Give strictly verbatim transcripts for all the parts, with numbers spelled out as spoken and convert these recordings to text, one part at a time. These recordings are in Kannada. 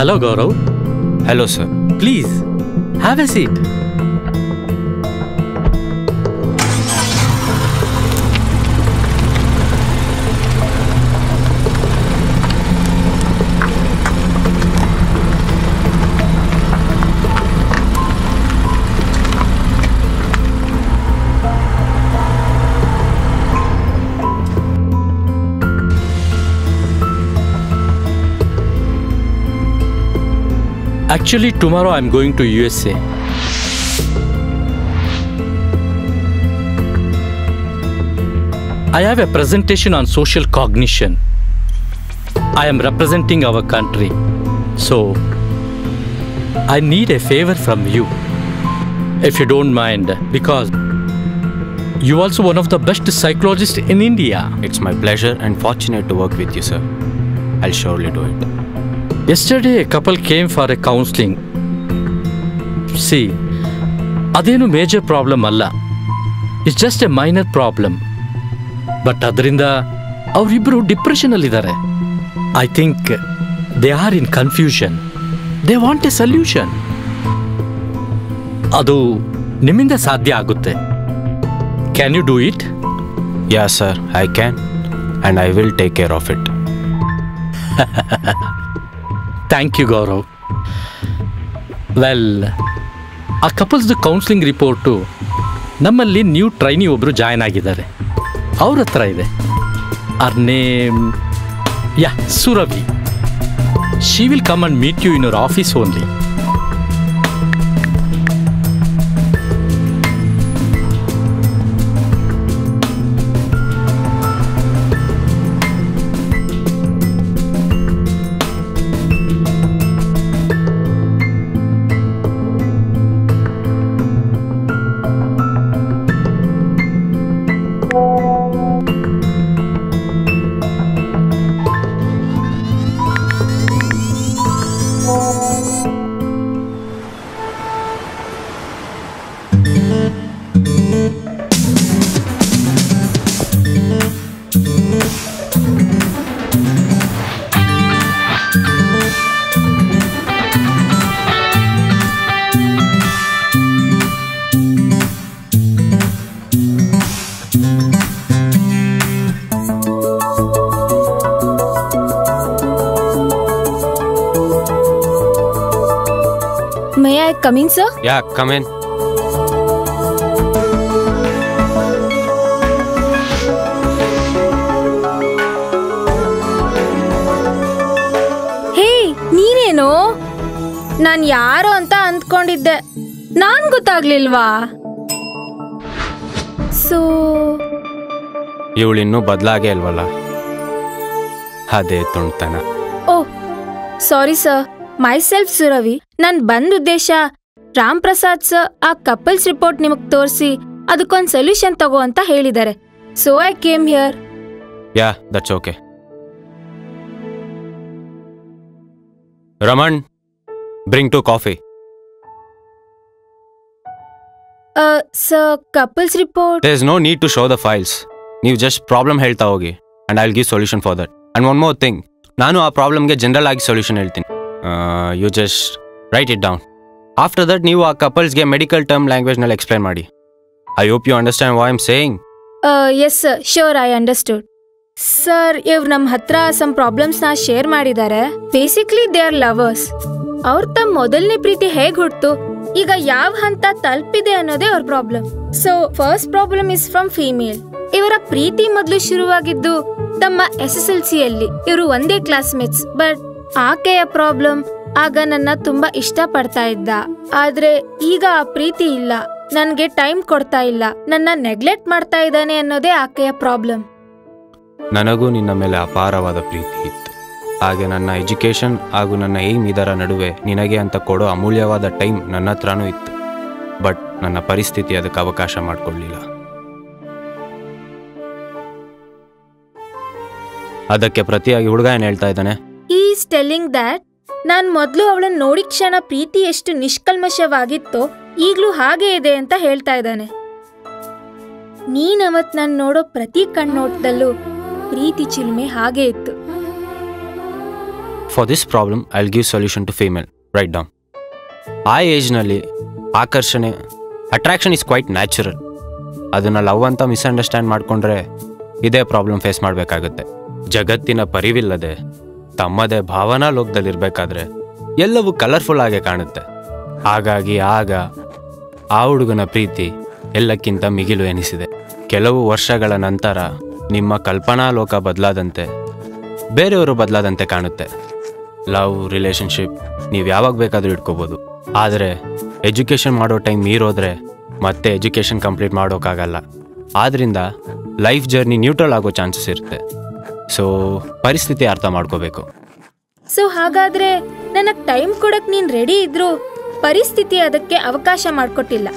Hello, Gaurav. Hello, sir. Please, have a seat. Actually, tomorrow I'm going to U S A. I have a presentation on social cognition. I am representing our country. So, I need a favor from you, if you don't mind, because you are also one of the best psychologists in India. It's my pleasure and fortunate to work with you, sir. I'll surely do it. Yesterday, a couple came for a counseling. See, adenu major problem alla. It's just a minor problem. But adrinda, avribbaru depression alli idare. I think they are in confusion. They want a solution. Adu niminda sadhya agutte. Can you do it? Yeah, sir, I can. And I will take care of it. Thank you, Gaurav. Well, ಆ ಕಪಲ್ಸ್ದು ಕೌನ್ಸಿಲಿಂಗ್ ರಿಪೋರ್ಟು ನಮ್ಮಲ್ಲಿ ನ್ಯೂ ಟ್ರೈನಿ ಒಬ್ಬರು ಜಾಯ್ನ್ ಆಗಿದ್ದಾರೆ. ಅವ್ರ ಹತ್ರ ಇದೆ. Her name yeah Surabhi. She will come and meet you in our office only. Come in, sir. Yeah, come in. Hey, ನೀನೇನೋ ನಾನು ಯಾರು ಅಂತ ಅಂದ್ಕೊಂಡಿದ್ದೆ. ನಾನು ಗೊತ್ತಾಗ್ಲಿಲ್ವಾ? So ಇವಳಿನ್ನೂ ಬದಲಾಗೇ ಇಲ್ವಲ್ಲ. ಅದೇ ತುಂಟತನ. Oh, sorry, sir. Myself Suravi. ನಾನು ಬಂದ ಉದ್ದೇಶ ರಾಮ್ ಪ್ರಸಾದ್ ಸರ್ ಆ ಕಪಲ್ಸ್ ರಿಪೋರ್ಟ್ ನಿಮಗೆ ತೋರಿಸಿ ಅದಕ್ಕೊಂದು ಸೊಲ್ಯೂಷನ್ ತಗೋ ಅಂತ ಹೇಳಿದ್ದಾರೆ. So I came here. Yeah that's okay. Raman, bring two coffee. Sir, couples report. There is no need to show the files. ನೀವು ಜಸ್ಟ್ ಪ್ರಾಬ್ಲಮ್ ಹೇಳ್ತಾ ಹೋಗಿ and I will give solution for that. And one more thing, ನಾನು ಆ ಪ್ರಾಬ್ಲಮ್ಗೆ ಜನರಲ್ ಆಗಿ ಸೊಲ್ಯೂಷನ್ ಹೇಳ್ತೀನಿ. You just write it down. After that, ನೀವು ಆ ಕಪಲ್ಸ್ಗೆ ಮೆಡಿಕಲ್ ಟರ್ಮ್ ಲ್ಯಾಂಗ್ವೇಜ್ನಲ್ಲಿ ಎಕ್ಸ್ಪ್ಲೇನ್ ಮಾಡಿ. I hope you understand what I am saying. Yes sir, sure I understood. Sir, ಇವ್ರು ನಮ್ಮ ಹತ್ರ ಸಮ್ ಪ್ರಾಬ್ಲಮ್ಸ್ನ ಶೇರ್ ಮಾಡಿದ್ದಾರೆ. Basically they are lovers. ಅವ್ರ ತಮ್ಮ ಮೊದಲನೇ ಪ್ರೀತಿ ಹೇಗೆ ಹುಟ್ಟಿತು, ಈಗ ಯಾವ ಹಂತ ತಲುಪಿದೆ ಅನ್ನೋದೇ ಅವ್ರ problem. So first problem is from female. ಇವರ ಪ್ರೀತಿ ಮೊದಲು ಶುರುವಾಗಿದ್ದು ತಮ್ಮ ಎಸ್ ಎಸ್ ಎಲ್ ಸಿಯಲ್ಲಿ. ಇವರು ಒಂದೇ ಕ್ಲಾಸ್ ಮೇಟ್ಸ್. ಬಟ್ ಆಕೆಯ ಪ್ರಾಬ್ಲಮ್, ಆಗ ನನ್ನ ತುಂಬಾ ಇಷ್ಟ ಪಡ್ತಾ ಇದ್ದ, ಆದ್ರೆ ಈಗ ಆ ಪ್ರೀತಿ ಇಲ್ಲ, ನನ್ಗೆ ಟೈಮ್ ಕೊಡ್ತಾ ಇಲ್ಲ, ನನ್ನ ನೆಗ್ಲೆಕ್ಟ್ ಮಾಡ್ತಾ ಇದ್ದಾನೆ ಅನ್ನೋದೇ ಆಕೆಯ ಪ್ರಾಬ್ಲಮ್. ನನಗೂ ನಿನ್ನ ಮೇಲೆ ಅಪಾರವಾದ ಪ್ರೀತಿ ಇತ್ತು. ಹಾಗೆ ನನ್ನ ಎಜುಕೇಶನ್ ಹಾಗೂ ನನ್ನ ಏಮ್ ಇದರ ನಡುವೆ ನಿನಗೆ ಅಂತ ಕೊಡೋ ಅಮೂಲ್ಯವಾದ ಟೈಮ್ ನನ್ನ ಹತ್ರನೂ ಇತ್ತು. ಬಟ್ ನನ್ನ ಪರಿಸ್ಥಿತಿ ಅದಕ್ಕೆ ಅವಕಾಶ ಮಾಡಿಕೊಳ್ಳಲಿಲ್ಲ. ಅದಕ್ಕೆ ಪ್ರತಿಯಾಗಿ ಹುಡುಗ ಏನು ಹೇಳ್ತಾ ಇದ್ದಾನೆ? ಹಿ ಈಸ್ ಟೆಲ್ಲಿಂಗ್ ದಟ್ ನಾನು ಮೊದಲು ಅವಳನ್ನು ನೋಡಿ ಕ್ಷಣ ಪ್ರೀತಿ ಎಷ್ಟು ನಿಷ್ಕಲ್ಮಶವಾಗಿತ್ತೋ ಈಗಲೂ ಹಾಗೇ ಇದೆ ಅಂತ ಹೇಳ್ತಾ ಇದ್ದಾನೆ. ನೀನವತ್ ನಾನು ನೋಡೋ ಪ್ರತಿ ಕಣ್ಣೋಟದಲ್ಲೂ ಪ್ರೀತಿ ಚಿಲುಮೆ ಹಾಗೇ ಇತ್ತು. For this problem, I'll give solution to female. Write down. ಆ ಏಜ್ನಲ್ಲಿ ಆಕರ್ಷಣೆ, ಅಟ್ರಾಕ್ಷನ್ ಇಸ್ ಕ್ವೈಟ್ ನ್ಯಾಚುರಲ್. ಅದನ್ನು ಲವ್ ಅಂತ ಮಿಸ್ಅಂಡರ್ಸ್ಟ್ಯಾಂಡ್ ಮಾಡಿಕೊಂಡ್ರೆ ಇದೇ ಪ್ರಾಬ್ಲಮ್ ಫೇಸ್ ಮಾಡಬೇಕಾಗುತ್ತೆ. ಜಗತ್ತಿನ ಪರಿವಿಲ್ಲದೆ ತಮ್ಮದೇ ಭಾವನಾ ಲೋಕದಲ್ಲಿರಬೇಕಾದ್ರೆ ಎಲ್ಲವೂ ಕಲರ್ಫುಲ್ ಆಗೇ ಕಾಣುತ್ತೆ. ಹಾಗಾಗಿ ಆಗ ಆ ಹುಡುಗನ ಪ್ರೀತಿ ಎಲ್ಲಕ್ಕಿಂತ ಮಿಗಿಲು ಎನಿಸಿದೆ. ಕೆಲವು ವರ್ಷಗಳ ನಂತರ ನಿಮ್ಮ ಕಲ್ಪನಾ ಲೋಕ ಬದಲಾದಂತೆ ಬೇರೆಯವರು ಬದಲಾದಂತೆ ಕಾಣುತ್ತೆ. ಲವ್, ರಿಲೇಷನ್ಶಿಪ್ ನೀವು ಯಾವಾಗ ಬೇಕಾದರೂ ಇಟ್ಕೋಬೋದು. ಆದರೆ ಎಜುಕೇಷನ್ ಮಾಡೋ ಟೈಮ್ ಮೀರೋದ್ರೆ ಮತ್ತೆ ಎಜುಕೇಷನ್ ಕಂಪ್ಲೀಟ್ ಮಾಡೋಕ್ಕಾಗಲ್ಲ. ಆದ್ದರಿಂದ ಲೈಫ್ ಜರ್ನಿ ನ್ಯೂಟ್ರಲ್ ಆಗೋ ಚಾನ್ಸಸ್ ಇರುತ್ತೆ. ಸೊ ಪರಿಸ್ಥಿತಿ ಅರ್ಥ ಮಾಡ್ಕೋಬೇಕು. ಸೊ ಹಾಗಾದರೆ ನನಗೆ ಟೈಮ್ ಕೊಡಕ್ಕೆ ನೀನು ರೆಡಿ ಇದ್ದರೂ ಪರಿಸ್ಥಿತಿ ಅದಕ್ಕೆ ಅವಕಾಶ ಮಾಡಿಕೊಟ್ಟಿಲ್ಲ.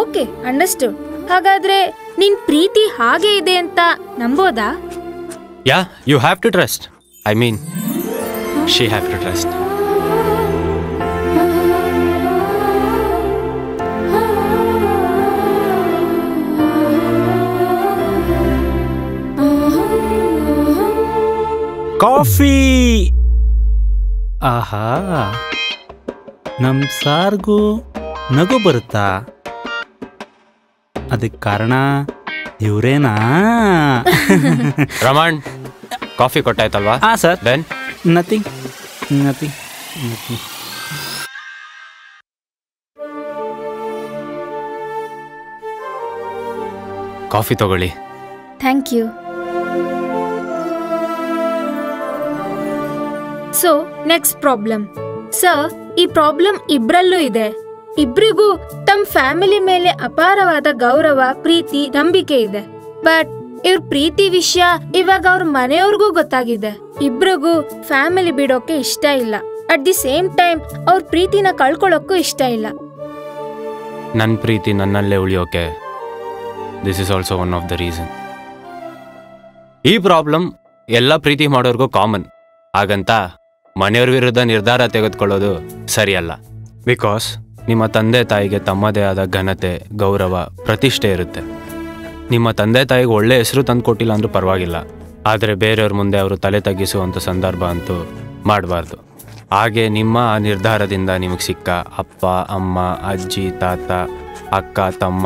Okay, understood. ಹಾಗಾದರೆ ನಿನ್ನ ಪ್ರೀತಿ ಹಾಗೆ ಇದೆ ಅಂತ ನಂಬೋದಾ? Yeah, you have to trust. I mean she have to trust. Coffee. ಆಹಾ, ನಮ್ಮ ಸಾರ್ಗೂ ನಗು ಬರುತ್ತಾ? ಅದಕ್ಕೆ ಕಾರಣ ಇವರೇನಾ? ರಮಣ್, ಕಾಫಿ ಕೊಟ್ಟಾಯ್ತಲ್ವಾ? ಹಾಂ sir. Then nothing nothing nothing. Coffee ತಗೊಳ್ಳಿ. Thank you. So next problem sir. ಈ ಪ್ರಾಬ್ಲಮ್ ಇಬ್ಬರಲ್ಲೂ ಇದೆ. ಇಬ್ಬರಿಗೂ ತಮ್ಮ ಫ್ಯಾಮಿಲಿ ಮೇಲೆ ಅಪಾರವಾದ ಗೌರವ, ಪ್ರೀತಿ, ನಂಬಿಕೆ ಇದೆ. ಬಟ್ ಇವ್ರ ಪ್ರೀತಿ ವಿಷಯ ಇವಾಗ ಅವ್ರ ಮನೆಯವ್ರಿಗೂ ಗೊತ್ತಾಗಿದೆ. ಇಬ್ಬರಿಗೂ ಫ್ಯಾಮಿಲಿ ಬಿಡೋಕೆ ಇಷ್ಟ ಇಲ್ಲ. ಅಟ್ ದಿ ಸೇಮ್ ಟೈಮ್ ಅವ್ರ ಪ್ರೀತಿನ ಕಳ್ಕೊಳ್ಳೋಕ್ಕೂ ಇಷ್ಟ ಇಲ್ಲ. ನನ್ನ ಪ್ರೀತಿ ನನ್ನಲ್ಲೇ ಉಳಿಯೋಕೆ this is also one of the reason. ಈ ಪ್ರಾಬ್ಲಮ್ ಎಲ್ಲ ಪ್ರೀತಿ ಮಾಡೋರ್ಗೂ ಕಾಮನ್. ಹಾಗಂತ ಮನೆಯವ್ರ ವಿರುದ್ಧ ನಿರ್ಧಾರ ತೆಗೆದುಕೊಳ್ಳೋದು ಸರಿಯಲ್ಲ. ಬಿಕಾಸ್ ನಿಮ್ಮ ತಂದೆ ತಾಯಿಗೆ ತಮ್ಮದೇ ಆದ ಘನತೆ, ಗೌರವ, ಪ್ರತಿಷ್ಠೆ ಇರುತ್ತೆ. ನಿಮ್ಮ ತಂದೆ ತಾಯಿಗೆ ಒಳ್ಳೆ ಹೆಸರು ತಂದು ಕೊಟ್ಟಿಲ್ಲ ಅಂದರೂ ಪರವಾಗಿಲ್ಲ, ಆದರೆ ಬೇರೆಯವ್ರ ಮುಂದೆ ಅವರು ತಲೆ ತಗ್ಗಿಸುವಂಥ ಸಂದರ್ಭ ಅಂತೂ ಮಾಡಬಾರ್ದು. ಹಾಗೆ ನಿಮ್ಮ ಆ ನಿರ್ಧಾರದಿಂದ ನಿಮಗೆ ಸಿಕ್ಕ ಅಪ್ಪ, ಅಮ್ಮ, ಅಜ್ಜಿ, ತಾತ, ಅಕ್ಕ, ತಮ್ಮ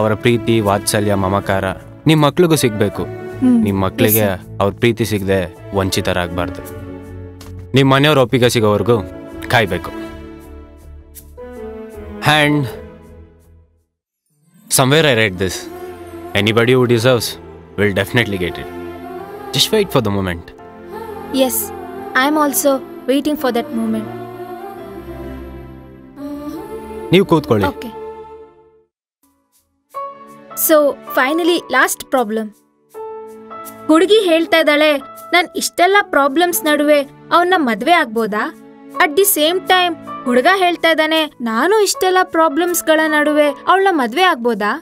ಅವರ ಪ್ರೀತಿ, ವಾತ್ಸಲ್ಯ, ಮಮಕಾರ ನಿಮ್ಮ ಮಕ್ಳಿಗೂ ಸಿಗಬೇಕು. ನಿಮ್ಮ ಮಕ್ಕಳಿಗೆ ಅವ್ರ ಪ್ರೀತಿ ಸಿಗದೆ ವಂಚಿತರಾಗಬಾರ್ದು. ನಿಮ್ಮ ಮನೆಯವ್ರ ಒಪ್ಪಿಗೆ ಸಿಗೋವರೆಗೂ ಕಾಯಬೇಕು. And somewhere I write this, anybody who deserves will definitely get it. Just wait for the moment. Yes, I am also waiting for that moment. ನೀವು ಕೂತ್ಕೊಳ್ಳಿ. Okay. So finally last problem. ಹುಡುಗಿ ಹೇಳ್ತಾ ಇದ್ದಾಳೆ, ನಾನು ಇಷ್ಟೆಲ್ಲ ಪ್ರಾಬ್ಲಮ್ಸ್ ನಡುವೆ ಅವನ್ನ ಮದುವೆ ಆಗ್ಬೋದಾ? ಅಟ್ ದಿ ಸೇಮ್ ಟೈಮ್ ಹುಡುಗ ಹೇಳ್ತಾ ಇದ್ದಾನೆ, ನಾನು ಇಷ್ಟೆಲ್ಲ ಪ್ರಾಬ್ಲಮ್ಸ್ಗಳ ನಡುವೆ ಅವಳನ್ನ ಮದುವೆ ಆಗ್ಬೋದಾ?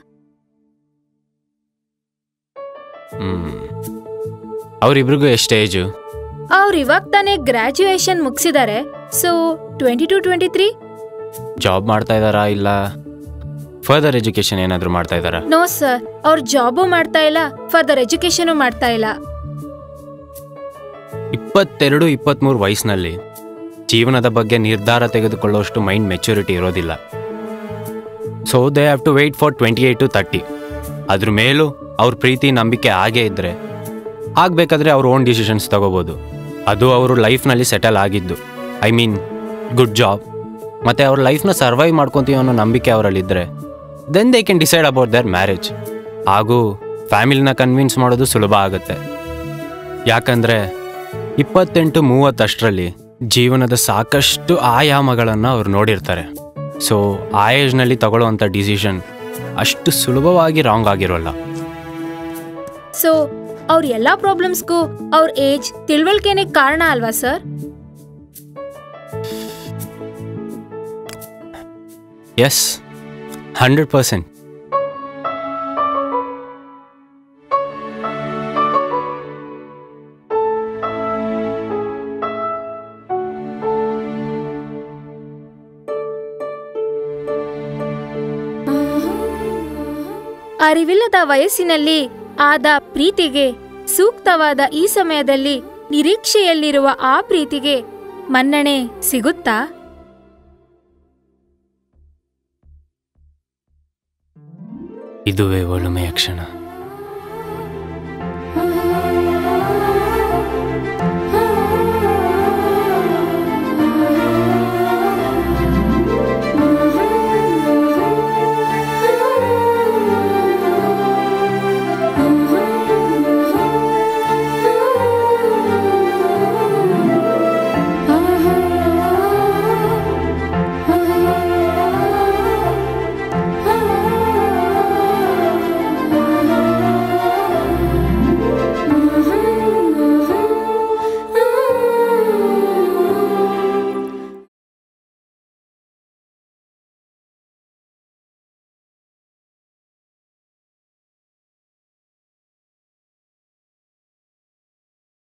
ಅವರಿಬ್ರಿಗೂ ಎಷ್ಟು ಏಜು? ಅವ್ರು ಇವಾಗ ತಾನೇ ಗ್ರಾಜ್ಯುಯೇಷನ್ ಮುಗಿಸಿದ್ದಾರೆ. So twenty two twenty three. Job ಮಾಡ್ತಾ ಇದ್ದಾರಾ? ಇಲ್ಲ ಫರ್ದರ್ ಎಜುಕೇಶನ್ ಏನಾದರೂ ಮಾಡ್ತಾ ಇದ್ದಾರಾ? ನೋ ಸರ್, ಅವ್ರು ಜಾಬು ಮಾಡ್ತಾ ಇಲ್ಲ, ಫರ್ದರ್ ಎಜುಕೇಶನು ಮಾಡ್ತಾ ಇಲ್ಲ. ಇಪ್ಪತ್ತೆರಡು ಇಪ್ಪತ್ತ್ಮೂರು ವಯಸ್ಸಿನಲ್ಲಿ ಜೀವನದ ಬಗ್ಗೆ ನಿರ್ಧಾರ ತೆಗೆದುಕೊಳ್ಳೋಷ್ಟು ಮೈಂಡ್ ಮೆಚುರಿಟಿ ಇರೋದಿಲ್ಲ. So they have to wait for twenty eight to thirty. ಅದ್ರ ಮೇಲೂ ಅವ್ರ ಪ್ರೀತಿ, ನಂಬಿಕೆ ಆಗೇ ಇದ್ದರೆ ಆಗಬೇಕಾದ್ರೆ ಅವ್ರ ಓನ್ ಡಿಸಿಷನ್ಸ್ ತಗೋಬೋದು. ಅದು ಅವರು ಲೈಫ್ನಲ್ಲಿ ಸೆಟಲ್ ಆಗಿದ್ದು, ಐ ಮೀನ್ ಗುಡ್ ಜಾಬ್, ಮತ್ತು ಅವ್ರ ಲೈಫ್ನ ಸರ್ವೈವ್ ಮಾಡ್ಕೊತೀವಿ ಅನ್ನೋ ನಂಬಿಕೆ ಅವರಲ್ಲಿದ್ದರೆ then they can decide about their marriage. ಹಾಗೂ ಫ್ಯಾಮಿಲಿನ ಕನ್ವಿನ್ಸ್ ಮಾಡೋದು ಸುಲಭ ಆಗುತ್ತೆ. ಯಾಕಂದರೆ ಇಪ್ಪತ್ತೆಂಟು ಮೂವತ್ತಷ್ಟರಲ್ಲಿ ಜೀವನದ ಸಾಕಷ್ಟು ಆಯಾಮಗಳನ್ನು ಅವ್ರು ನೋಡಿರ್ತಾರೆ. ಸೊ ಆ ಏಜ್ನಲ್ಲಿ ತಗೊಳ್ಳೋವಂಥ ಡಿಸಿಷನ್ ಅಷ್ಟು ಸುಲಭವಾಗಿ ರಾಂಗ್ ಆಗಿರೋಲ್ಲ. ಸೊ ಅವ್ರ ಎಲ್ಲ ಪ್ರಾಬ್ಲಮ್ಸ್ಗೂ ಅವ್ರ ಏಜ್, ತಿಳುವಳಿಕೆನೇ ಕಾರಣ ಅಲ್ವಾ ಸರ್? Yes, hundred percent. ಅರಿವಿಲ್ಲದ ವಯಸ್ಸಿನಲ್ಲಿ ಆದ ಪ್ರೀತಿಗೆ ಸೂಕ್ತವಾದ ಈ ಸಮಯದಲ್ಲಿ ನಿರೀಕ್ಷೆಯಲ್ಲಿರುವ ಆ ಪ್ರೀತಿಗೆ ಮನ್ನಣೆ ಸಿಗುತ್ತಾ? ಇದುವೇ ಒಲುಮೆಯ ಕ್ಷಣ.